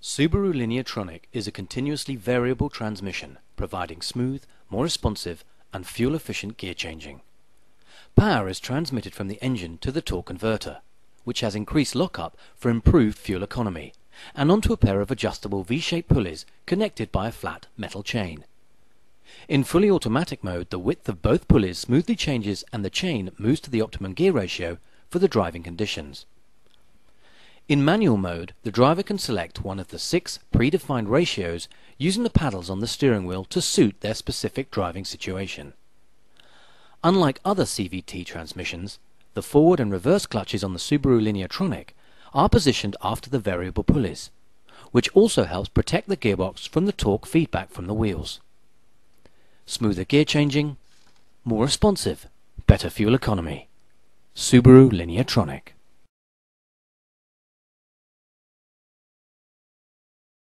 Subaru Lineartronic is a continuously variable transmission, providing smooth, more responsive and fuel-efficient gear changing. Power is transmitted from the engine to the torque converter, which has increased lockup for improved fuel economy, and onto a pair of adjustable V-shaped pulleys connected by a flat metal chain. In fully automatic mode, the width of both pulleys smoothly changes and the chain moves to the optimum gear ratio for the driving conditions. In manual mode, the driver can select one of the 6 predefined ratios using the paddles on the steering wheel to suit their specific driving situation. Unlike other CVT transmissions, the forward and reverse clutches on the Subaru Lineartronic are positioned after the variable pulleys, which also helps protect the gearbox from the torque feedback from the wheels. Smoother gear changing, more responsive, better fuel economy. Subaru Lineartronic.